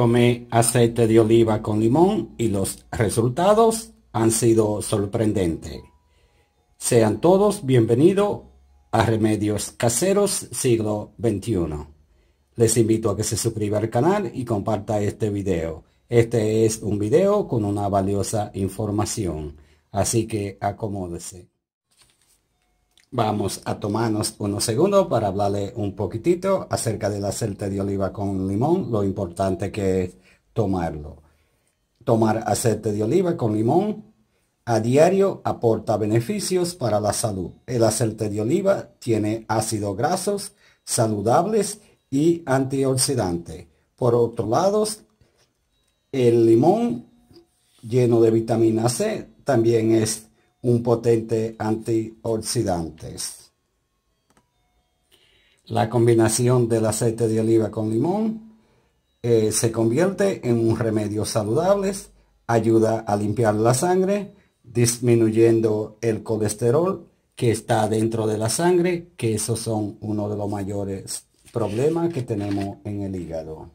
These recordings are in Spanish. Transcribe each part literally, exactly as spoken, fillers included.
Tomé aceite de oliva con limón y los resultados han sido sorprendentes. Sean todos bienvenidos a Remedios Caseros Siglo veintiuno. Les invito a que se suscriba al canal y comparta este video. Este es un video con una valiosa información, así que acomódese. Vamos a tomarnos unos segundos para hablarle un poquitito acerca del aceite de oliva con limón, lo importante que es tomarlo. Tomar aceite de oliva con limón a diario aporta beneficios para la salud. El aceite de oliva tiene ácidos grasos saludables y antioxidantes. Por otro lado, el limón lleno de vitamina C también es un potente antioxidante. La combinación del aceite de oliva con limón eh, se convierte en un remedio saludable, ayuda a limpiar la sangre, disminuyendo el colesterol que está dentro de la sangre, que esos son uno de los mayores problemas que tenemos en el hígado.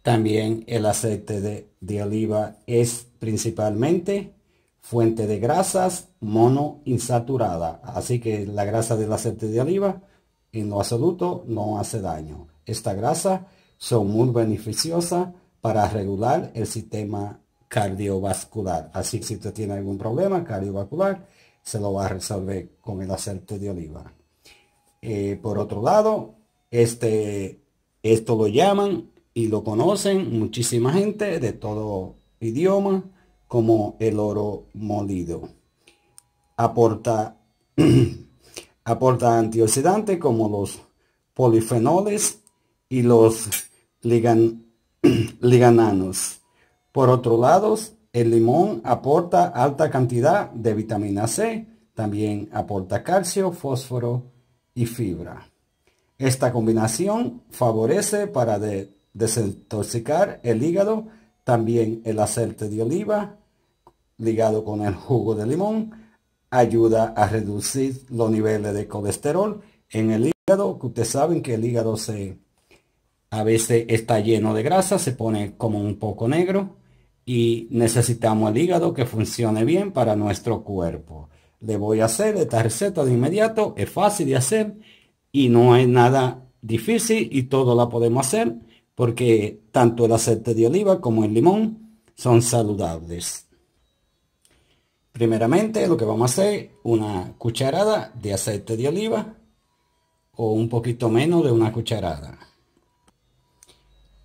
También el aceite de, de oliva es principalmente fuente de grasas monoinsaturadas. Así que la grasa del aceite de oliva en lo absoluto no hace daño. Estas grasas son muy beneficiosas para regular el sistema cardiovascular. Así que si usted tiene algún problema cardiovascular, se lo va a resolver con el aceite de oliva. Eh, por otro lado, este, esto lo llaman y lo conocen muchísima gente de todo idioma como el oro molido. Aporta, aporta antioxidantes como los polifenoles y los ligan, ligananos. Por otro lado, el limón aporta alta cantidad de vitamina C. También aporta calcio, fósforo y fibra. Esta combinación favorece para de desintoxicar el hígado. También el aceite de oliva ligado con el jugo de limón ayuda a reducir los niveles de colesterol en el hígado, que ustedes saben que el hígado se a veces está lleno de grasa, se pone como un poco negro y necesitamos el hígado que funcione bien para nuestro cuerpo. Le voy a hacer esta receta de inmediato, es fácil de hacer y no es nada difícil y todo la podemos hacer, porque tanto el aceite de oliva como el limón son saludables. Primeramente lo que vamos a hacer, una cucharada de aceite de oliva o un poquito menos de una cucharada.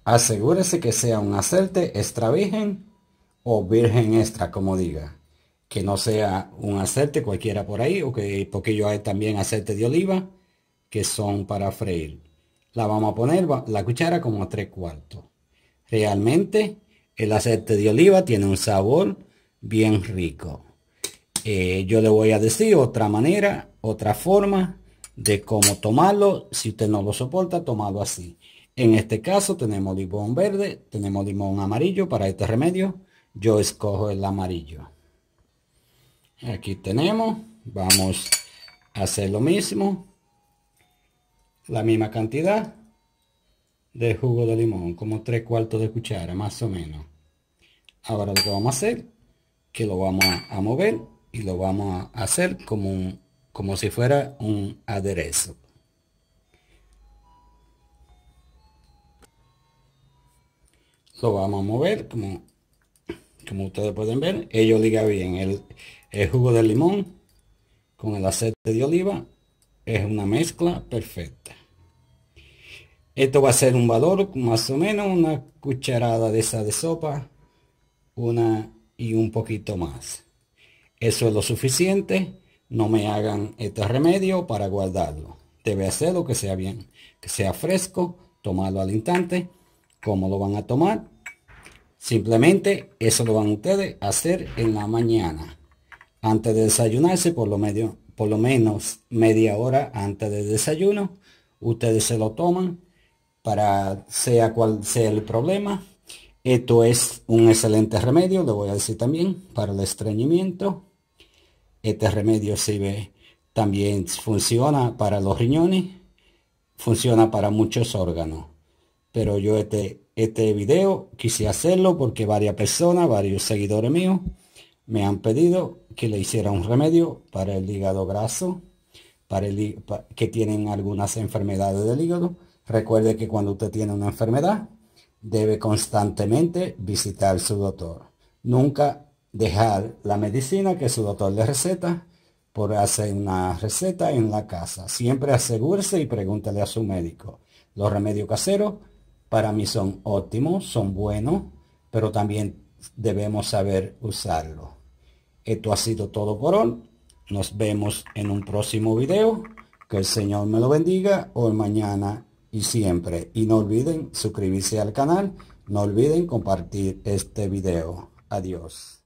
Asegúrese que sea un aceite extra virgen o virgen extra, como diga. Que no sea un aceite cualquiera por ahí, o que, porque yo hay también aceite de oliva que son para freír. La vamos a poner la cuchara como a tres cuartos. Realmente el aceite de oliva tiene un sabor bien rico. Eh, yo le voy a decir otra manera, otra forma de cómo tomarlo. Si usted no lo soporta, tomarlo así. En este caso tenemos limón verde, tenemos limón amarillo para este remedio. Yo escojo el amarillo. Aquí tenemos. Vamos a hacer lo mismo. La misma cantidad de jugo de limón, como tres cuartos de cuchara más o menos. Ahora lo que vamos a hacer, que lo vamos a mover y lo vamos a hacer como, un, como si fuera un aderezo. Lo vamos a mover como, como ustedes pueden ver. Ello liga bien el, el jugo de limón con el aceite de oliva. Es una mezcla perfecta. Esto va a ser un valor más o menos una cucharada de esa de sopa, una y un poquito más. Eso es lo suficiente. No me hagan este remedio para guardarlo. Debe hacerlo que sea bien, que sea fresco, tomarlo al instante. ¿Cómo lo van a tomar? Simplemente eso lo van ustedes a hacer en la mañana, antes de desayunarse, por lo medio por lo menos media hora antes del desayuno. Ustedes se lo toman para sea cual sea el problema. Esto es un excelente remedio, le voy a decir también, para el estreñimiento. Este remedio sirve, también funciona para los riñones, funciona para muchos órganos. pero yo este, este video quise hacerlo porque varias personas, varios seguidores míos me han pedido que le hiciera un remedio para el hígado graso, para el para, que tienen algunas enfermedades del hígado. Recuerde que cuando usted tiene una enfermedad debe constantemente visitar su doctor, nunca dejar la medicina que su doctor le receta por hacer una receta en la casa. Siempre asegúrese y pregúntale a su médico. Los remedios caseros para mí son óptimos, son buenos, pero también debemos saber usarlo. Esto ha sido todo por hoy. Nos vemos en un próximo video. Que el Señor me lo bendiga hoy, mañana y siempre. Y no olviden suscribirse al canal. No olviden compartir este video. Adiós.